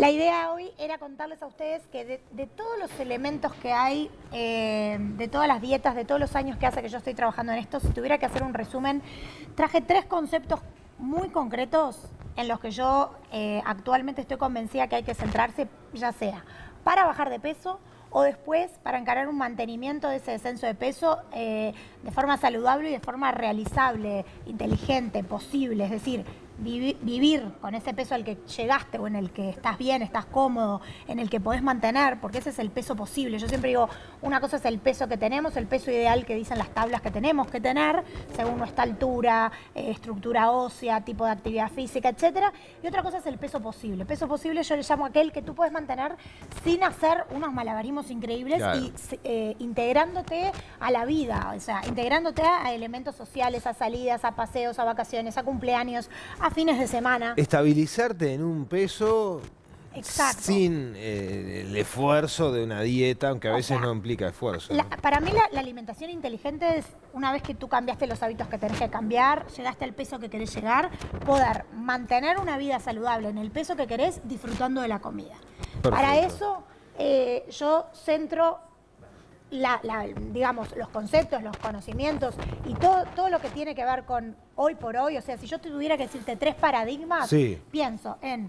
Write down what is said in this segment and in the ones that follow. La idea hoy era contarles a ustedes que de todos los elementos que hay, de todas las dietas, de todos los años que hace que yo estoy trabajando en esto, si tuviera que hacer un resumen, traje tres conceptos muy concretos en los que yo actualmente estoy convencida que hay que centrarse, ya sea para bajar de peso o después para encarar un mantenimiento de ese descenso de peso de forma saludable y de forma realizable, inteligente, posible, es decir, vivir con ese peso al que llegaste o en el que estás bien, estás cómodo, en el que podés mantener, porque ese es el peso posible. Yo siempre digo, una cosa es el peso que tenemos, el peso ideal que dicen las tablas que tenemos que tener, según nuestra altura, estructura ósea, tipo de actividad física, etcétera. Y otra cosa es el peso posible. Peso posible yo le llamo aquel que tú podés mantener sin hacer unos malabarismos increíbles, claro, y integrándote a la vida, o sea, integrándote a elementos sociales, a salidas, a paseos, a vacaciones, a cumpleaños, a fines de semana. Estabilizarte en un peso, exacto, sin el esfuerzo de una dieta, aunque a veces no implica esfuerzo. Para mí la alimentación inteligente es, una vez que tú cambiaste los hábitos que tenés que cambiar, llegaste al peso que querés llegar, poder mantener una vida saludable en el peso que querés, disfrutando de la comida. Perfecto. Para eso yo centro digamos, los conceptos, los conocimientos y todo lo que tiene que ver con hoy por hoy. O sea, si yo tuviera que decirte tres paradigmas, sí, pienso en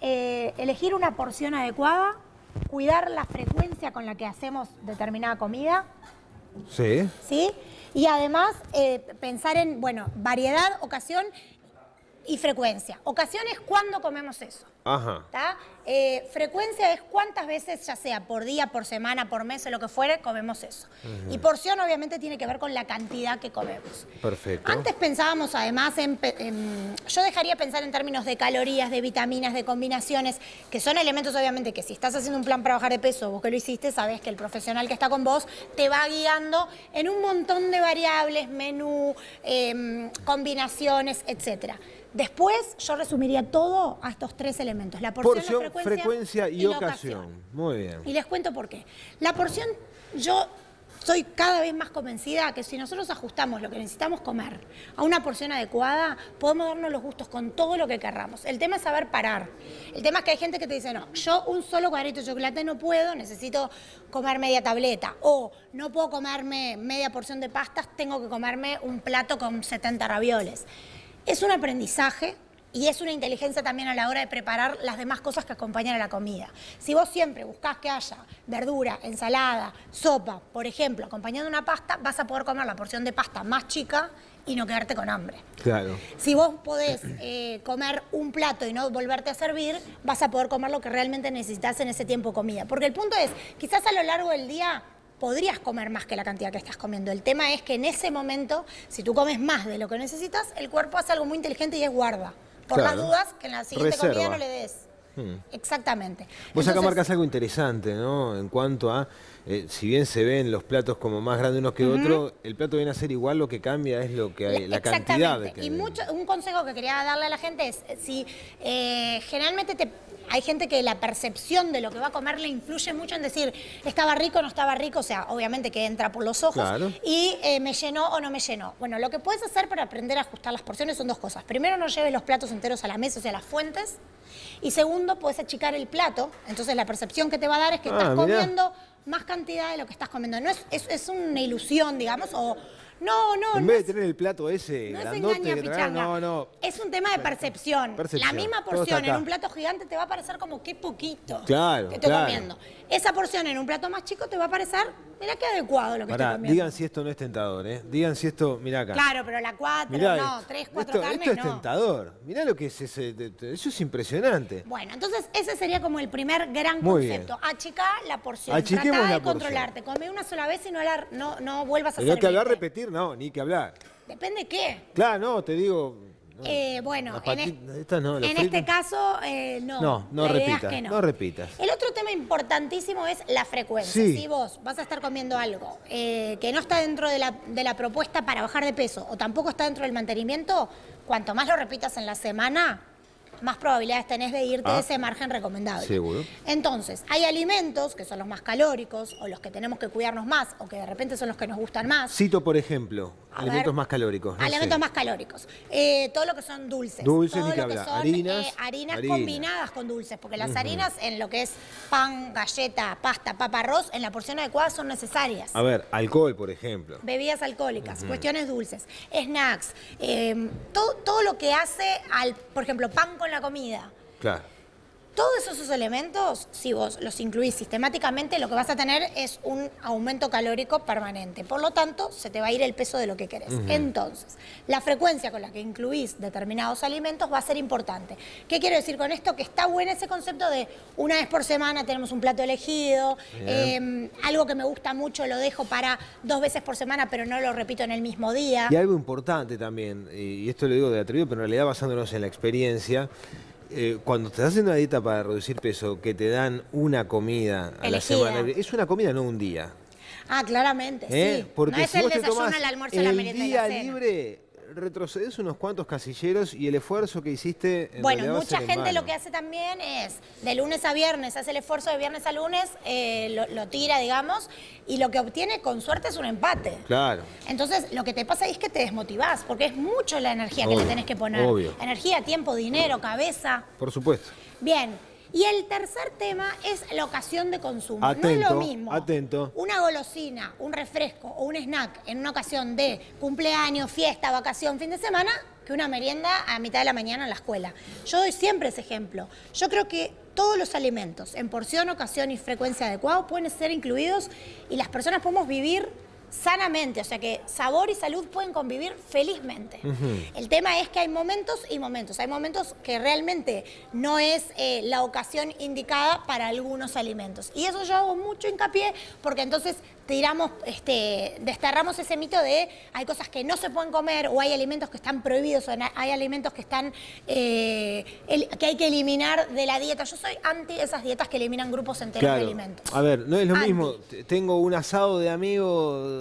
elegir una porción adecuada, cuidar la frecuencia con la que hacemos determinada comida. Sí. ¿Sí? Y además pensar en, bueno, variedad, ocasión y frecuencia. Ocasión es cuando comemos eso. Ajá. Frecuencia es cuántas veces, ya sea por día, por semana, por mes, o lo que fuera, comemos eso. Uh-huh. Y porción obviamente tiene que ver con la cantidad que comemos. Perfecto. Antes pensábamos además en yo dejaría pensar en términos de calorías, de vitaminas, de combinaciones, que son elementos obviamente que si estás haciendo un plan para bajar de peso, vos que lo hiciste, sabés que el profesional que está con vos te va guiando en un montón de variables, menú, combinaciones, etc. Después yo resumiría todo a estos tres elementos. La porción, la frecuencia y ocasión. Muy bien. Y les cuento por qué. La porción, yo soy cada vez más convencida que si nosotros ajustamos lo que necesitamos comer a una porción adecuada, podemos darnos los gustos con todo lo que querramos. El tema es saber parar. El tema es que hay gente que te dice, no, yo un solo cuadrito de chocolate no puedo, necesito comer media tableta. O no puedo comerme media porción de pastas, tengo que comerme un plato con 70 ravioles. Es un aprendizaje y es una inteligencia también a la hora de preparar las demás cosas que acompañan a la comida. Si vos siempre buscás que haya verdura, ensalada, sopa, por ejemplo, acompañando una pasta, vas a poder comer la porción de pasta más chica y no quedarte con hambre. Claro. Si vos podés comer un plato y no volverte a servir, vas a poder comer lo que realmente necesitas en ese tiempo de comida. Porque el punto es, quizás a lo largo del día podrías comer más que la cantidad que estás comiendo. El tema es que en ese momento, si tú comes más de lo que necesitas, el cuerpo hace algo muy inteligente y es guarda. Por las dudas, que en la siguiente comida no le des. Exactamente. Vos entonces, acá marcas algo interesante, ¿no? En cuanto a, si bien se ven los platos como más grandes unos que otros, el plato viene a ser igual, lo que cambia es lo que hay, la cantidad. De que y un consejo que quería darle a la gente es, si generalmente hay gente que la percepción de lo que va a comer le influye mucho en decir, estaba rico o no estaba rico, o sea, obviamente que entra por los ojos, claro, y me llenó o no me llenó. Bueno, lo que puedes hacer para aprender a ajustar las porciones son dos cosas. Primero, no lleves los platos enteros a la mesa, o sea, las fuentes. Y segundo, puedes achicar el plato, entonces la percepción que te va a dar es que estás comiendo más cantidad de lo que estás comiendo. No es una ilusión, digamos, o no. En vez de tener el plato ese grandote que trae, no. Es un tema de percepción. La misma porción en un plato gigante te va a parecer como qué poquito que estoy comiendo. Esa porción en un plato más chico te va a parecer, mirá qué adecuado lo que estoy comiendo. Digan si esto no es tentador, ¿eh? Digan si esto, mirá acá. Claro, pero la 4, mirá, no, 3, 4 carnes, no. Esto es tentador. Mirá lo que es ese, eso es impresionante. Bueno, entonces ese sería como el primer gran concepto. Achicar la porción. Tratá de controlarte. Come una sola vez y no vuelvas a hacer. No que hablar, repetir. No, ni que hablar. Depende qué. Claro, no, te digo. No, bueno, en este caso, no. No repitas, es que no repitas. El otro tema importantísimo es la frecuencia. Sí. Si vos vas a estar comiendo algo que no está dentro de la propuesta para bajar de peso o tampoco está dentro del mantenimiento, cuanto más lo repitas en la semana, más probabilidades tenés de irte de ese margen recomendable. Seguro. Entonces, hay alimentos que son los más calóricos o los que tenemos que cuidarnos más o que de repente son los que nos gustan más. Cito, por ejemplo, alimentos más calóricos. Alimentos más calóricos. Todo lo que son dulces. Dulces, todo lo que son harinas combinadas con dulces, porque las harinas en lo que es pan, galleta, pasta, papa, arroz, en la porción adecuada son necesarias. A ver, alcohol, por ejemplo. Bebidas alcohólicas, cuestiones dulces, snacks, todo lo que hace al, por ejemplo, pan con la comida. Claro. Todos esos elementos, si vos los incluís sistemáticamente, lo que vas a tener es un aumento calórico permanente. Por lo tanto, se te va a ir el peso de lo que querés. Entonces, la frecuencia con la que incluís determinados alimentos va a ser importante. ¿Qué quiero decir con esto? Que está bueno ese concepto de una vez por semana tenemos un plato elegido, algo que me gusta mucho lo dejo para 2 veces por semana, pero no lo repito en el mismo día. Y algo importante también, y esto lo digo de atrevido, pero en realidad basándonos en la experiencia, cuando te hacen una dieta para reducir peso, que te dan una comida a la semana, es una comida, no un día. Ah, claramente, sí. Porque no es el desayuno, el almuerzo, la merienda y la cena. El día libre retrocedes unos cuantos casilleros y el esfuerzo que hiciste... Bueno, mucha gente lo que hace también es, de lunes a viernes, hace el esfuerzo de viernes a lunes, lo tira, digamos, y lo que obtiene con suerte es un empate. Claro. Entonces, lo que te pasa es que te desmotivás, porque es mucho la energía que le tenés que poner. Obvio. Energía, tiempo, dinero, cabeza. Por supuesto. Bien. Y el tercer tema es la ocasión de consumo. Atento, no es lo mismo una golosina, un refresco o un snack en una ocasión de cumpleaños, fiesta, vacación, fin de semana, que una merienda a mitad de la mañana en la escuela. Yo doy siempre ese ejemplo. Yo creo que todos los alimentos en porción, ocasión y frecuencia adecuada pueden ser incluidos y las personas podemos vivir sanamente, o sea que sabor y salud pueden convivir felizmente. El tema es que hay momentos y momentos. Hay momentos que realmente no es la ocasión indicada para algunos alimentos. Y eso yo hago mucho hincapié porque entonces tiramos, desterramos ese mito de hay cosas que no se pueden comer o hay alimentos que están prohibidos o hay alimentos que están que hay que eliminar de la dieta. Yo soy anti esas dietas que eliminan grupos enteros de alimentos. A ver, no es lo mismo. Tengo un asado de amigos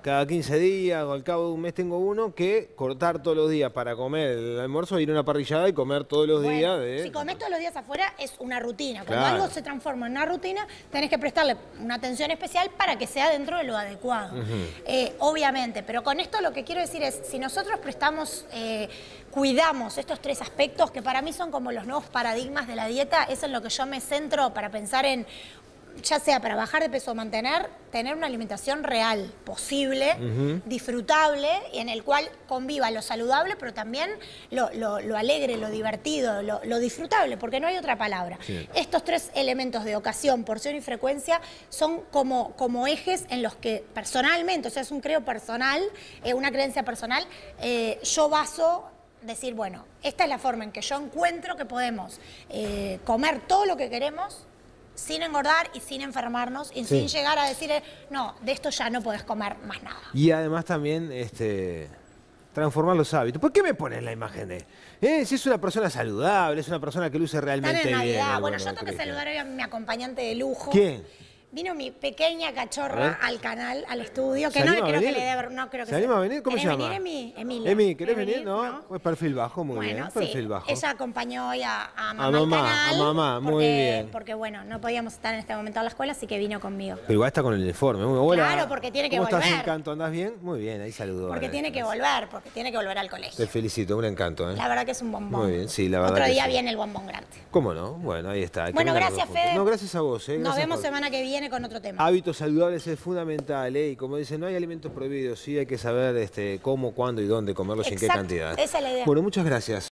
cada 15 días o al cabo de un mes tengo uno, que cortar todos los días para comer el almuerzo, ir a una parrillada y comer todos los días. Si comes todos los días afuera es una rutina. Cuando algo se transforma en una rutina tenés que prestarle una atención especial para que sea dentro de lo adecuado. Obviamente, pero con esto lo que quiero decir es, si nosotros prestamos, cuidamos estos 3 aspectos que para mí son como los nuevos paradigmas de la dieta, eso es en lo que yo me centro para pensar en, ya sea para bajar de peso o mantener, tener una alimentación real, posible, disfrutable, y en el cual conviva lo saludable, pero también lo alegre, lo divertido, lo disfrutable, porque no hay otra palabra. Sí. Estos 3 elementos de ocasión, porción y frecuencia son como ejes en los que personalmente, o sea, es un creo personal, una creencia personal, yo baso... Decir, bueno, esta es la forma en que yo encuentro que podemos comer todo lo que queremos sin engordar y sin enfermarnos y sin llegar a decir, no, de esto ya no podés comer más nada. Y además también transformar los hábitos. ¿Por qué me pones la imagen de si es una persona saludable, es una persona que luce realmente bien? Bueno, yo tengo que saludar hoy a mi acompañante de lujo. ¿Quién? Vino mi pequeña cachorra al canal, al estudio, que no creo que le dé... No creo que ¿Se anima a venir? ¿Cómo se llama? Emilia. Emi, ¿querés venir? No. Pues perfil bajo, muy bien. Perfil bajo. Ella acompañó hoy a mamá al canal. A mamá, muy bien. Porque, bueno, no podíamos estar en este momento en la escuela, así que vino conmigo. Pero igual está con el uniforme. Claro, porque tiene que volver. ¿Cómo estás, Encanto? ¿Andás bien? Muy bien, ahí saludó. Porque tiene que volver, porque tiene que volver al colegio. Te felicito, un encanto, ¿eh? La verdad que es un bombón. Muy bien, sí, la verdad. Otro día viene el bombón grande. ¿Cómo no? Bueno, ahí está. Bueno, gracias, Fede. No, gracias a vos, ¿eh? Nos vemos semana que viene con otro tema. Hábitos saludables es fundamental, y como dicen, no hay alimentos prohibidos, sí hay que saber cómo, cuándo y dónde comerlos y en qué cantidad. Esa es la idea. Bueno, muchas gracias.